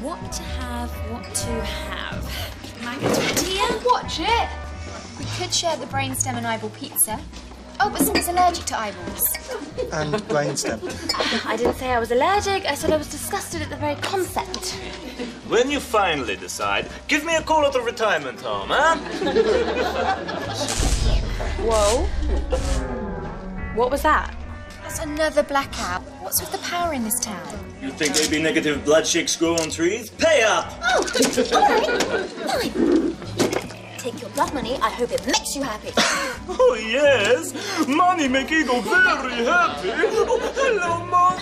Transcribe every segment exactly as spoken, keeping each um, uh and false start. What to have, what to have. Can I get a deer? Watch it! We could share the brainstem and eyeball pizza. Oh, but someone's allergic to eyeballs. And brainstem. I didn't say I was allergic, I said I was disgusted at the very concept. When you finally decide, give me a call at the retirement home, huh? Whoa. What was that? That's another blackout. What's with the power in this town? You think they'd be negative blood chicks grow on trees? Pay up! Oh, alright, fine. Take your blood money, I hope it makes you happy. Oh, yes. Money make Igor very happy. Oh,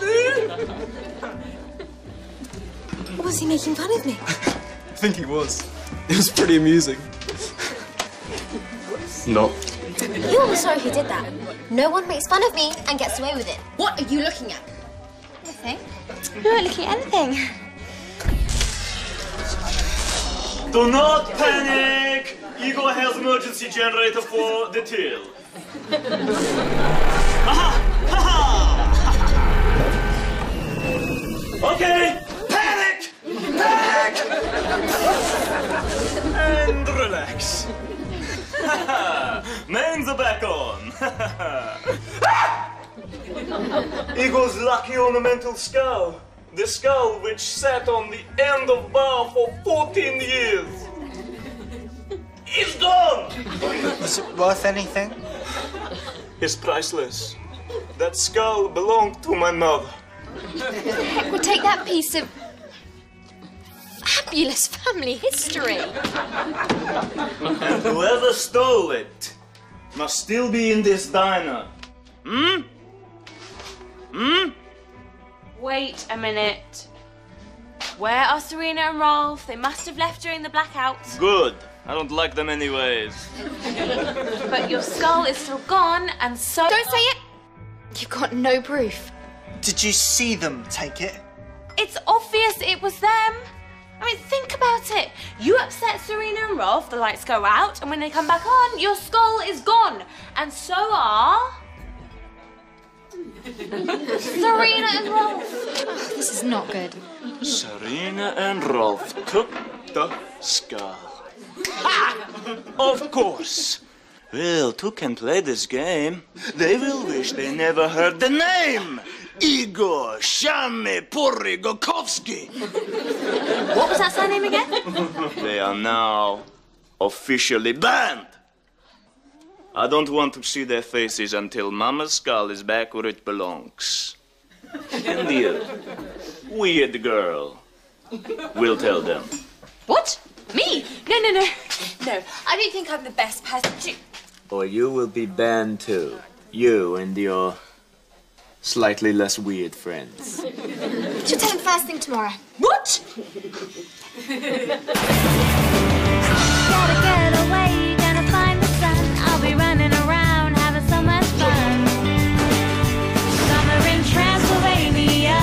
hello, Money. Was he making fun of me? I think he was. It was pretty amusing. Not. You're sorry he did that. No one makes fun of me and gets away with it. What are you looking at? Nothing. You're not looking at anything. Do not panic! Igor has emergency generator for the till. Aha! Aha! Okay! Panic! Panic! And relax. Mains are back on. Igor's lucky ornamental skull. The skull which sat on the end of bar for fourteen years. It's gone! Is it worth anything? It's priceless. That skull belonged to my mother. Heck, we'll take that piece of fabulous family history. And whoever stole it must still be in this diner. Hmm? Hmm? Wait a minute. Where are Serena and Rolf? They must have left during the blackout. Good. I don't like them anyways. But your skull is still gone, and so... Don't say it! You've got no proof. Did you see them take it? It's obvious it was them. I mean, think about it. You upset Serena and Rolf, the lights go out, and when they come back on, your skull is gone. And so are... Serena and Rolf. Oh, this is not good. Serena and Rolf took the skull. Ha! Of course. Well, two can play this game. They will wish they never heard the name. Igor Shami Porrigokovsky. What was that surname again? They are now officially banned. I don't want to see their faces until Mama's skull is back where it belongs. And the weird girl will tell them. What? Me? No, no, no. No, I don't think I'm the best person to... Or you will be banned too. You and your slightly less weird friends. Should tell him first thing tomorrow. What? Gotta get away, you're gonna find the sun. I'll be running around, having so much fun. Summer in Transylvania.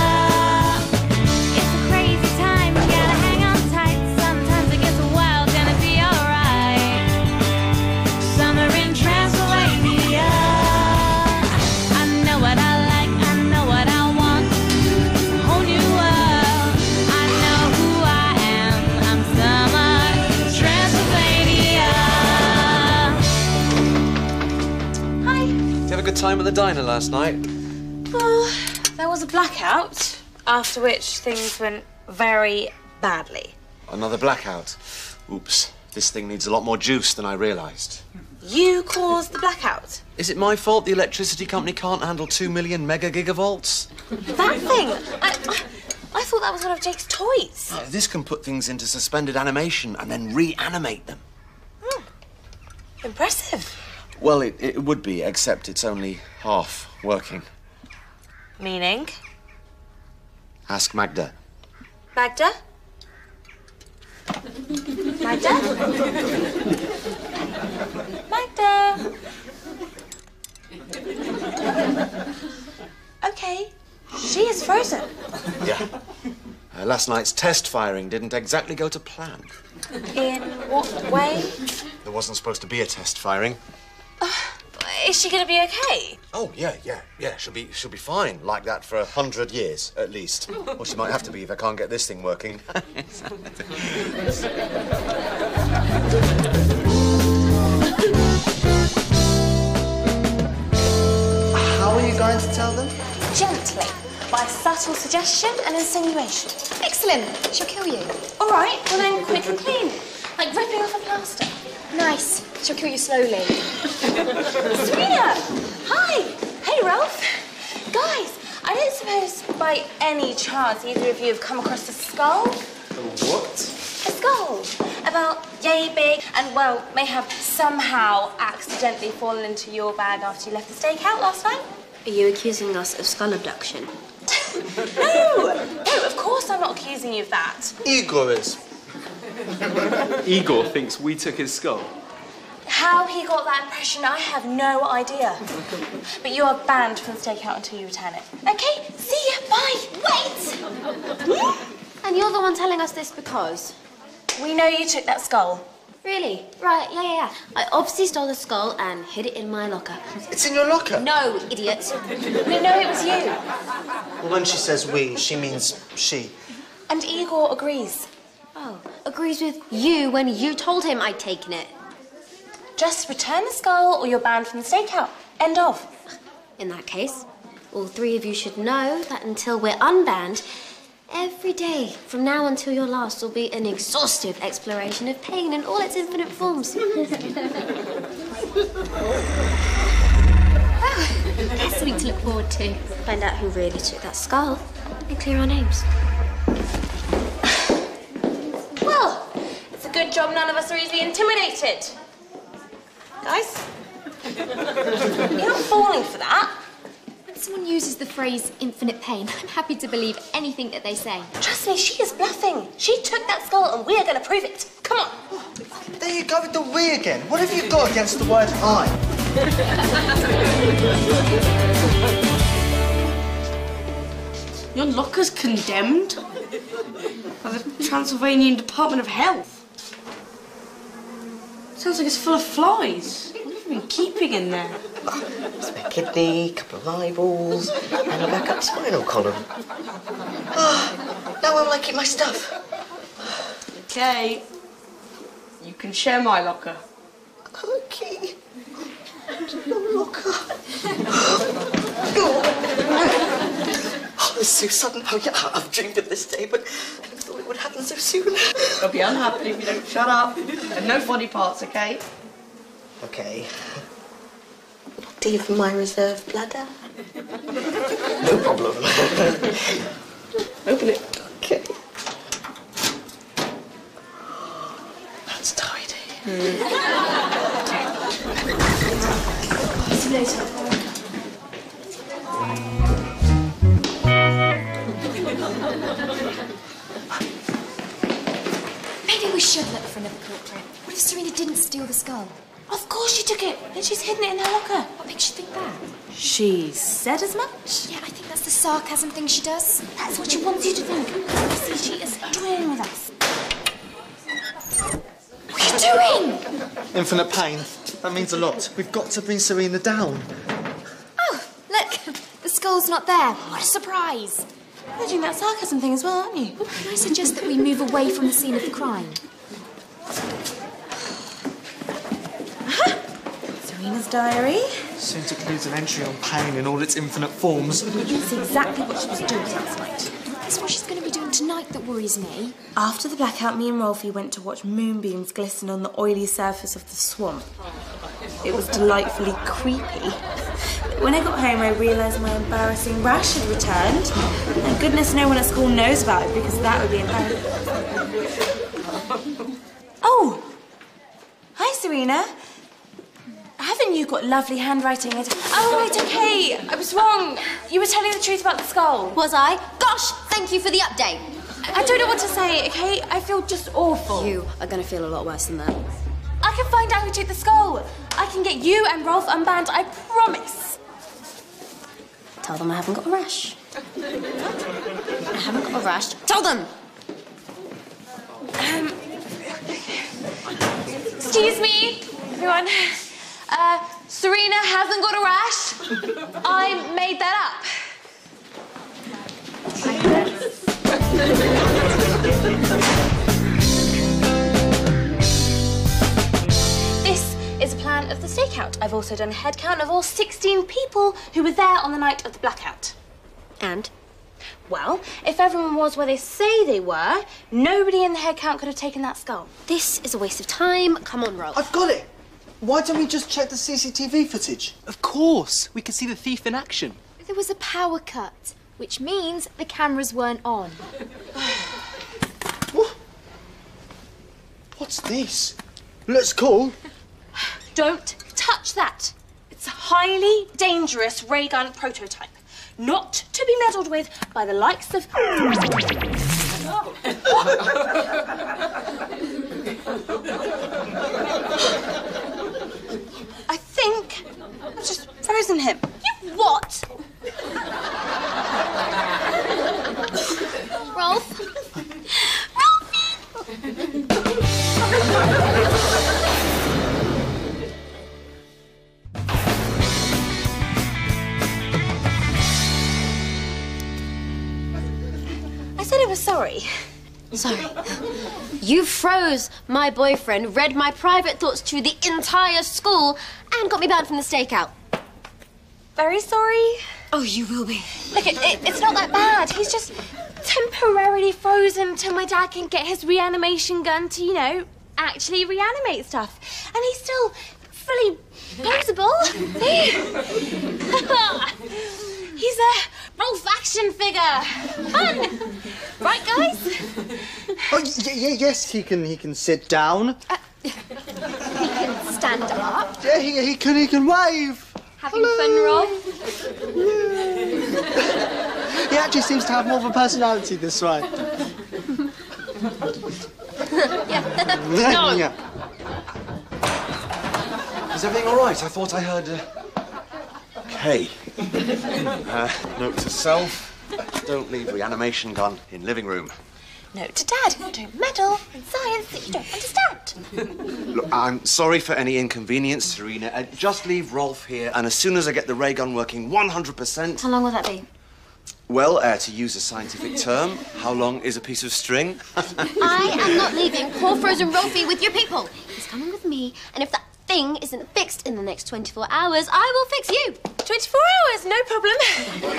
Time at the diner last night? Well, there was a blackout, after which things went very badly. Another blackout? Oops, this thing needs a lot more juice than I realised. You caused the blackout? Is it my fault the electricity company can't handle two million mega gigavolts? That thing! I, I thought that was one of Jake's toys. Uh, this can put things into suspended animation and then reanimate them. Hmm. Impressive. Well, it, it would be, except it's only half working. Meaning? Ask Magda. Magda? Magda? Magda? Okay, she is frozen. Yeah. Uh, last night's test firing didn't exactly go to plan. In what way? There wasn't supposed to be a test firing. Oh, is she going to be okay? Oh, yeah, yeah, yeah. She'll be she'll be fine like that for a hundred years, at least. Or she might have to be if I can't get this thing working. How are you going to tell them? Gently. By subtle suggestion and insinuation. Excellent. She'll kill you. All right, well then quick and clean. Like ripping off a plaster. Nice. She'll kill you slowly. Serena! Hi! Hey, Rolf. Guys, I don't suppose by any chance either of you have come across a skull? A what? A skull. About yay big and, well, may have somehow accidentally fallen into your bag after you left the stakeout last night. Are you accusing us of skull abduction? No! No, of course I'm not accusing you of that. Igor is. Igor thinks we took his skull. How he got that impression, I have no idea. But you are banned from the stakeout until you return it. Okay? See ya, bye! Wait! And you're the one telling us this because? We know you took that skull. Really? Right, yeah, yeah, yeah. I obviously stole the skull and hid it in my locker. It's in your locker? No, idiot. No, no, it was you. Well, when she says we, she means she. And Igor agrees. Oh, agrees with you when you told him I'd taken it. Just return the skull or you're banned from the stakeout. End of. In that case, all three of you should know that until we're unbanned, every day from now until your last will be an exhaustive exploration of pain in all its infinite forms. Oh, that's something to look forward to. Find out who really took that skull and clear our names. Well, it's a good job none of us are easily intimidated. Guys? You're not falling for that. Someone uses the phrase infinite pain, I'm happy to believe anything that they say. Trust me, she is bluffing. She took that skull and we are going to prove it. Come on. There you go with the we again. What have you got against the word I? Your locker's condemned by the Transylvanian Department of Health. Sounds like it's full of flies. What have you been keeping in there? There's a kidney, a couple of eyeballs, and a backup spinal column. Oh, now where will I keep my stuff? Okay. You can share my locker. Okay. No locker. Oh, it's so sudden. Oh, yeah, I've dreamed of this day, but I never thought it would happen so soon. I'll be unhappy if you don't shut up. And no body parts, okay? Okay. Do you for my reserve bladder? No problem. Open it. Okay. That's tidy. Mm. See you later. Maybe we should look for another culprit. What if Serena didn't steal the skull? Of course she took it, and she's hidden it in her locker. What makes you think that? She said as much? Yeah, I think that's the sarcasm thing she does. That's what she wants you to think. See, she is toying with us. What are you doing? Infinite pain. That means a lot. We've got to bring Serena down. Oh, look. The skull's not there. What a surprise. You're doing that sarcasm thing as well, aren't you? Can I suggest that we move away from the scene of the crime? Serena's diary. Soon to includes an entry on pain in all its infinite forms. That's exactly what she was doing last night. That's what she's going to be doing tonight that worries me. After the blackout, me and Rolfie went to watch moonbeams glisten on the oily surface of the swamp. It was delightfully creepy. When I got home, I realised my embarrassing rash had returned. And goodness, no one at school knows about it because that would be embarrassing. Oh! Hi, Serena. Haven't you got lovely handwriting? Oh, right, okay. I was wrong. You were telling the truth about the skull. Was I? Gosh, thank you for the update. I don't know what to say, okay? I feel just awful. You are going to feel a lot worse than that. I can find out who took the skull. I can get you and Rolf unbanned, I promise. Tell them I haven't got a rash. I haven't got a rash. Tell them! Um... Excuse me, everyone. Uh, Serena hasn't got a rash. I made that up. This is a plan of the stakeout. I've also done a head count of all sixteen people who were there on the night of the blackout. And, well, if everyone was where they say they were, nobody in the head count could have taken that skull. This is a waste of time. Come on, Rolf. I've got it. Why don't we just check the C C T V footage? Of course. We can see the thief in action. There was a power cut, which means the cameras weren't on. What? What's this? Let's call. Don't touch that. It's a highly dangerous ray gun prototype, not to be meddled with by the likes of... I think I've just frozen him. You what? Rolf? Rolfie! I said I was sorry. Sorry. You froze my boyfriend, read my private thoughts to the entire school, and got me banned from the stakeout. Very sorry. Oh, you will be. Look, it, it, it's not that bad. He's just... temporarily frozen till my dad can get his reanimation gun to, you know, actually reanimate stuff. And he's still fully poseable. He's a Rolf action figure. Fun! Right, guys? Oh, yes, he can, he can sit down. Uh, he can stand up. Yeah, he, he, can, he can wave. Having Hello. Fun, Rolf? Yeah. He actually seems to have more of a personality this way. Yeah. No. Yeah. Is everything all right? I thought I heard... Uh... OK. uh, note to self, don't leave reanimation gun in living room. Note to Dad, don't meddle in science that you don't understand. Look, I'm sorry for any inconvenience, Serena. Uh, just leave Rolf here, and as soon as I get the ray gun working one hundred percent... How long will that be? Well, uh, to use a scientific term, how long is a piece of string? I am not leaving poor frozen Rolfie with your people. He's coming with me, and if that thing isn't fixed in the next twenty-four hours, I will fix you. twenty-four hours, no problem.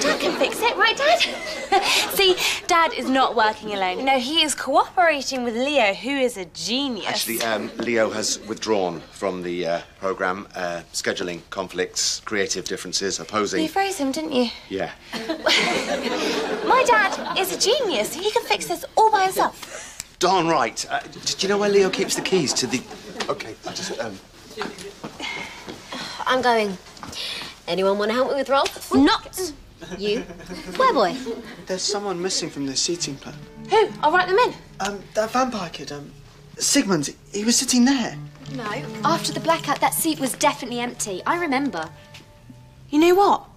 Dad can fix it, right, Dad? See, Dad is not working alone. No, he is cooperating with Leo, who is a genius. Actually, um, Leo has withdrawn from the uh, programme. Uh, scheduling conflicts, creative differences, opposing... You froze him, didn't you? Yeah. My dad is a genius. He can fix this all by himself. Darn right. Uh, do you know where Leo keeps the keys to the... OK, I just... Um... I'm going. Anyone want to help me with Rolf? Not you. Where, boy? There's someone missing from the seating plan. Who? I'll write them in. Um, that vampire kid, um, Sigmund, he was sitting there. No, after the blackout, that seat was definitely empty. I remember. You know what?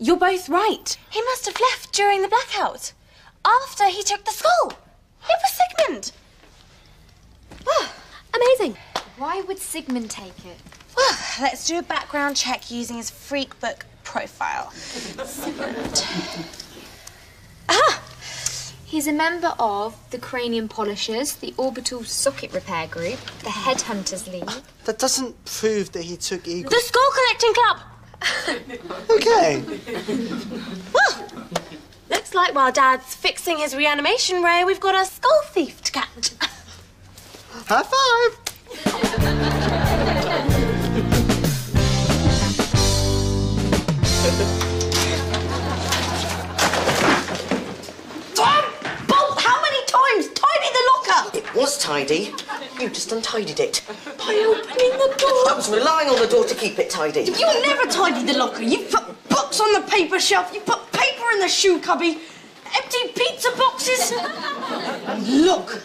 You're both right. He must have left during the blackout. After he took the skull. It was Sigmund. Wow, amazing. Why would Sigmund take it? Well, let's do a background check using his Freakbook profile. Sigmund. Aha! He's a member of the Cranium Polishers, the Orbital Socket Repair Group, the Headhunters League. Uh, that doesn't prove that he took Igor... The Skull Collecting Club! OK. Well, looks like while Dad's fixing his reanimation ray, we've got a skull thief to catch. High five! Tom! Bolt! How many times? Tidy the locker! It was tidy. You just untidied it. By opening the door. I was relying on the door to keep it tidy. You never tidied the locker. You put books on the paper shelf. You put paper in the shoe cubby. Empty pizza boxes. And look!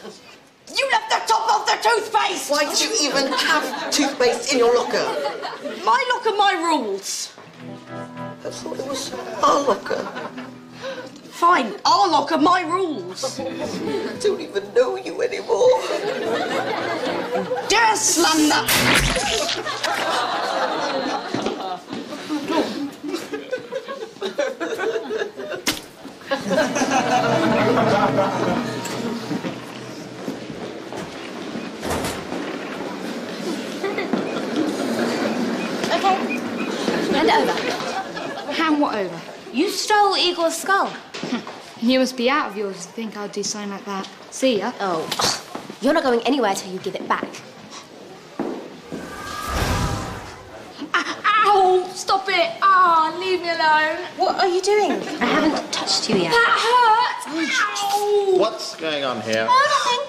You left the top off the toothpaste! Why did you even have toothpaste in your locker? My locker, my rules. I thought it was our locker. Fine, our locker, my rules. I don't even know you anymore. Dare slander! Okay. Hand over. Hand what over? You stole Igor's skull. You must be out of yours to think I'd do something like that. See ya. Oh, you're not going anywhere till you give it back. Ow! Stop it! Ah, oh, leave me alone. What are you doing? I haven't touched you yet. That hurt! Ow! What's going on here? Oh,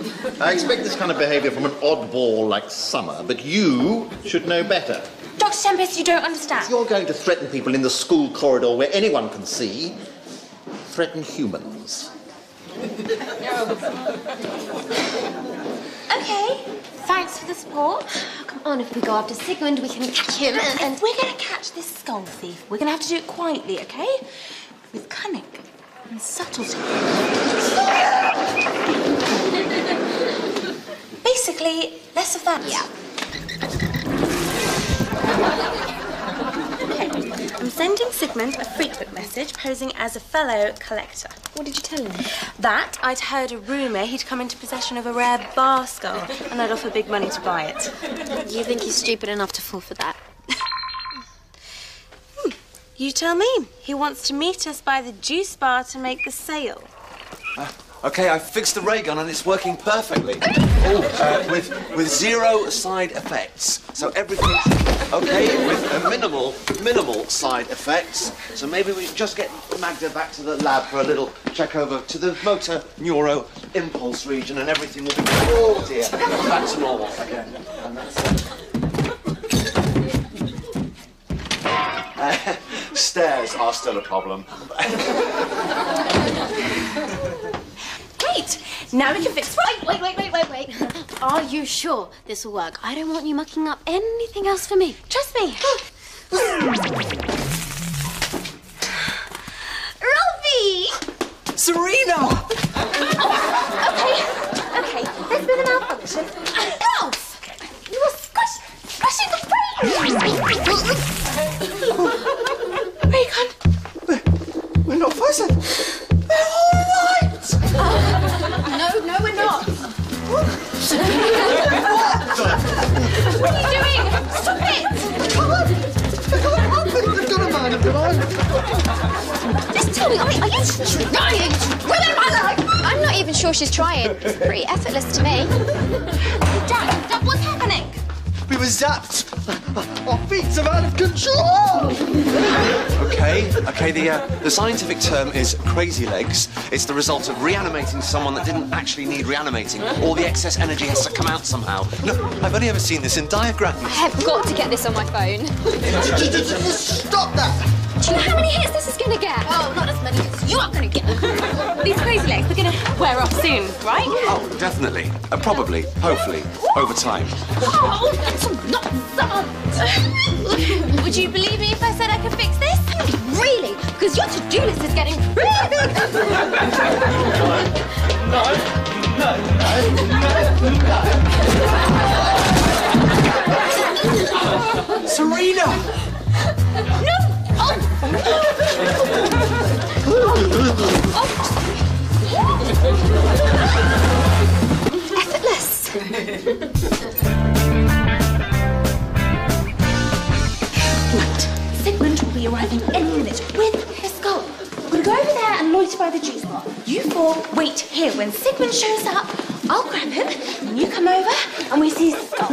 nothing. I expect this kind of behaviour from an oddball like Summer, but you should know better. Doctor Tempest, you don't understand. If you're going to threaten people in the school corridor where anyone can see, threaten humans. Okay, thanks for the support. Oh, come on, if we go after Sigmund, we can catch him and... and... If we're going to catch this skull thief, we're going to have to do it quietly, OK? With cunning and subtlety. Basically, less of that. Yeah. OK, I'm sending Sigmund a Freakbook message posing as a fellow collector. What did you tell him? That I'd heard a rumour he'd come into possession of a rare bar skull and I'd offer big money to buy it. You think he's stupid enough to fall for that? hmm. You tell me. He wants to meet us by the juice bar to make the sale. Uh, OK, I fixed the ray gun and it's working perfectly. oh, uh, with, with zero side effects. So everything... OK, with a minimal, minimal side effects. So maybe we just get Magda back to the lab for a little check over to the motor neuro impulse region and everything will be, oh dear, back to normal again. And that's it. Uh, stairs are still a problem. Great! Now we can fix... Wait, wait, wait, wait, wait, wait. Are you sure this will work? I don't want you mucking up anything else for me. Trust me. Rolfie! Serena! Oh, OK, OK, there's been a malfunction. Rolf! You were squish, squishing the bacon! Bacon! We're not frozen. Oh. No, no, we're not. What are you doing? Stop it! I can't. I can't help it. You've got a mind of your own. Just tell me, are you trying to ruin my life? I'm not even sure she's trying. It's pretty effortless to me. Dad, Dad, what's happening? We were zapped. Our feet are out of control! OK, OK, the, uh, the scientific term is crazy legs. It's the result of reanimating someone that didn't actually need reanimating. All the excess energy has to come out somehow. Look, I've only ever seen this in diagrams. I have got to get this on my phone. Stop that! Do you know how many hits this is going to get? Oh, not as many as you are going to get. These crazy legs, they're going to wear off soon, right? Oh, definitely. Uh, probably, hopefully, over time. Oh, that's not that! Would you believe me if I said I could fix this? Really? Because your to-do list is getting really big! No, no, no, no, no, no. Serena! No! Oh! Oh! Oh! Effortless! Right. Sigmund will be arriving any minute with his skull. We'll go over there and loiter by the juice bar. You four wait here. When Sigmund shows up, I'll grab him, and you come over, and we see his skull.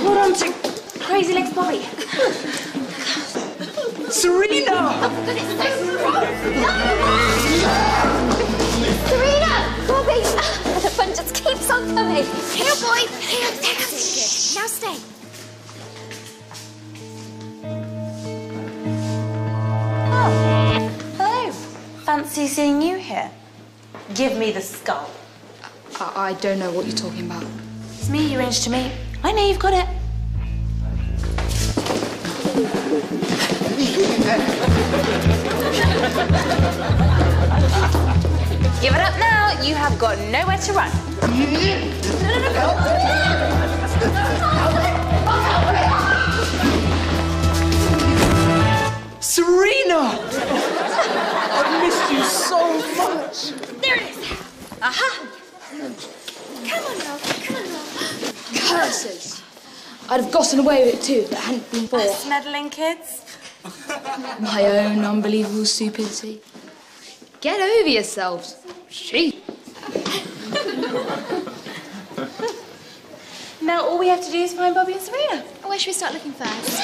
Hold on to Crazy Legs Bobby. Serena! Oh, God, it's so strong! No! Serena! Bobby! Oh, the fun just keeps on coming. Here, boys! Here, take us. Now stay. Oh. Hello. Fancy seeing you here. Give me the skull. I, I don't know what you're talking about. It's me you arranged to meet. I know you've got it. Give it up now. You have got nowhere to run. No, no, no, no. Oh, Serena! I've missed you so much. There it is. Aha. Come on, Rolf. Come on, Rolf. Curses. I'd have gotten away with it too if it hadn't been for... us meddling kids? My own unbelievable stupidity. Get over yourselves. She. Now all we have to do is find Bobby and Serena. Or where should we start looking first?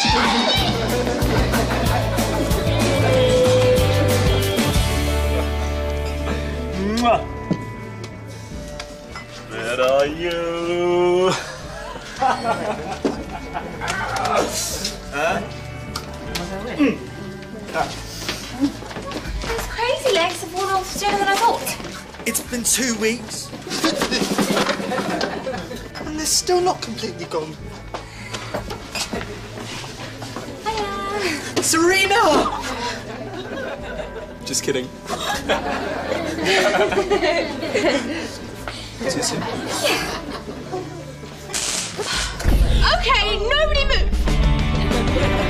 Where are you? Huh? Mm. Those crazy legs have worn off sooner than I thought. It's been two weeks. And they're still not completely gone. Hiya. Serena! Just kidding. Is it simple? Yeah. Okay, nobody move!